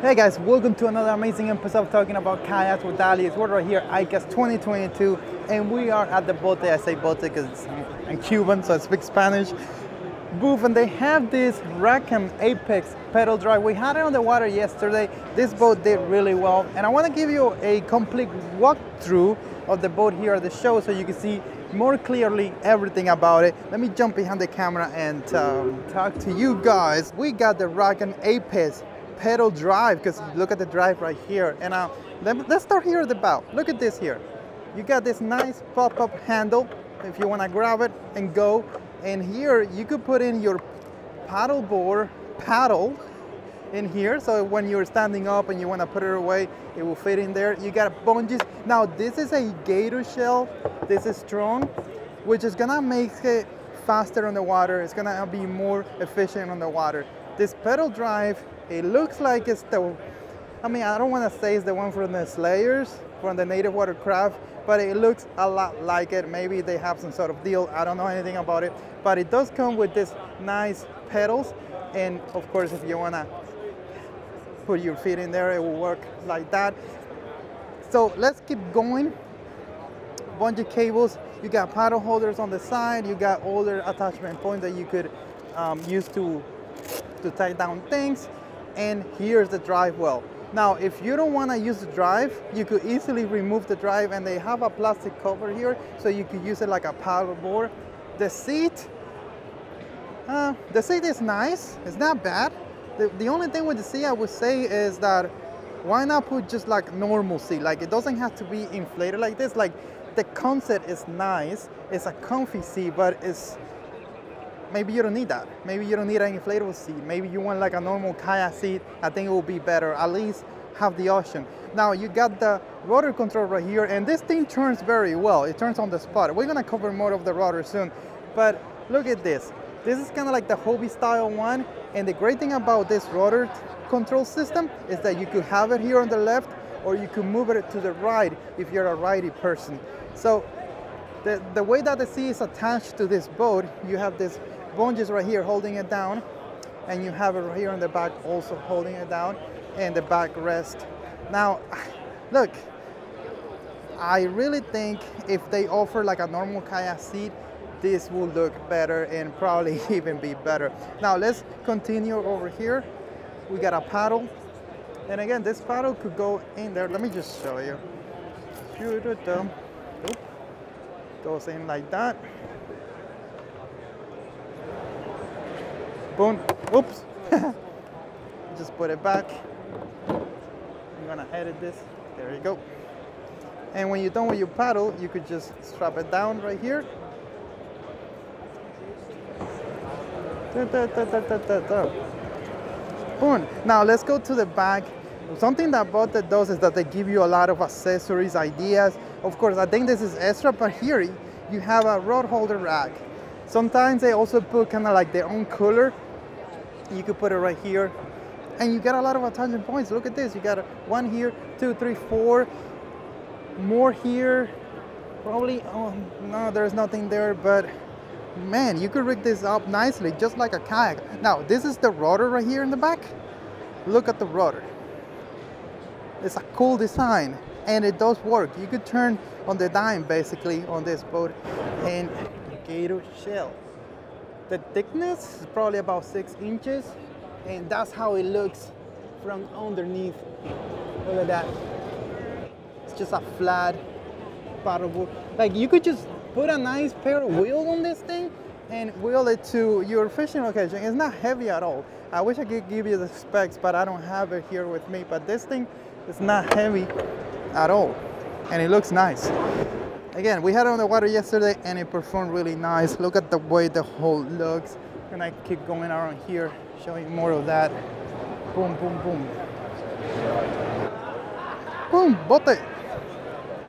Hey guys, welcome to another amazing episode talking about kayaks with Dallies. We're right here at ICAST 2022 and we are at the Bote. I say Bote because I'm Cuban, so I speak Spanish. Booth, and they have this Rackham Apex pedal drive. We had it on the water yesterday. This boat did really well, and I want to give you a complete walkthrough of the boat here at the show so you can see more clearly everything about it. Let me jump behind the camera and talk to you guys. We got the Rackham Apex pedal drive, because look at the drive right here. And let's start here at the bow. Look at this here. You got this nice pop-up handle if you want to grab it and go. And here you could put in your paddleboard paddle in here, so when you're standing up and you want to put it away, it will fit in there. You got bungees. Now this is a GatorShell. This is strong, which is gonna make it faster on the water. It's gonna be more efficient on the water. This pedal drive, it looks like it's the, I mean, I don't want to say it's the one from the Slayers, from the Native Watercraft, but it looks a lot like it. Maybe they have some sort of deal. I don't know anything about it, but it does come with this nice pedals. And of course, if you want to put your feet in there, it will work like that. So let's keep going. Bungee cables. You got paddle holders on the side. You got other attachment points that you could use to tie down things. And here's the drive well. Now, if you don't want to use the drive, you could easily remove the drive, and they have a plastic cover here, so you could use it like a paddleboard. The seat is nice. It's not bad. The only thing with the seat I would say is that why not put just like normal seat? Like it doesn't have to be inflated like this. Like the concept is nice. It's a comfy seat, but it's, maybe you don't need that. Maybe you don't need an inflatable seat. Maybe you want like a normal kayak seat. I think it will be better. At least have the option. Now you got the rudder control right here, and this thing turns very well. It turns on the spot. We're gonna cover more of the rudder soon, but look at this. This is kind of like the Hobie style one, and the great thing about this rudder control system is that you could have it here on the left, or you could move it to the right if you're a righty person. So the way that the seat is attached to this boat, you have this bungees right here holding it down, and you have it right here on the back also holding it down, and the back rest. Now look, I really think if they offer like a normal kayak seat, this will look better and probably even be better. Now let's continue over here. We got a paddle, and again this paddle could go in there. Let me just show you. Goes in like that. Boom. Oops. Just put it back. I'm gonna edit this. There you go. And when you're done with your paddle, you could just strap it down right here. Boom. Now let's go to the back. Something that Bote does is that they give you a lot of accessories, ideas. Of course, I think this is extra, but here you have a rod holder rack. Sometimes they also put kind of like their own cooler. You could put it right here, and you got a lot of attachment points. Look at this. You got one here, 2, 3, 4, more here. Probably, oh no, there's nothing there, but man, you could rig this up nicely, just like a kayak. Now, this is the rudder right here in the back. Look at the rudder. It's a cool design, and it does work. You could turn on the dime basically on this boat. And GatorShell. The thickness is probably about 6 inches, and that's how it looks from underneath. Look at that. It's just a flat paddleboard. Like you could just put a nice pair of wheels on this thing and wheel it to your fishing location. It's not heavy at all. I wish I could give you the specs, but I don't have it here with me. But this thing is not heavy at all, and it looks nice. Again, we had it on the water yesterday, and it performed really nice. Look at the way the hull looks. And I keep going around here, showing more of that. Boom, boom, boom. Boom, Bote.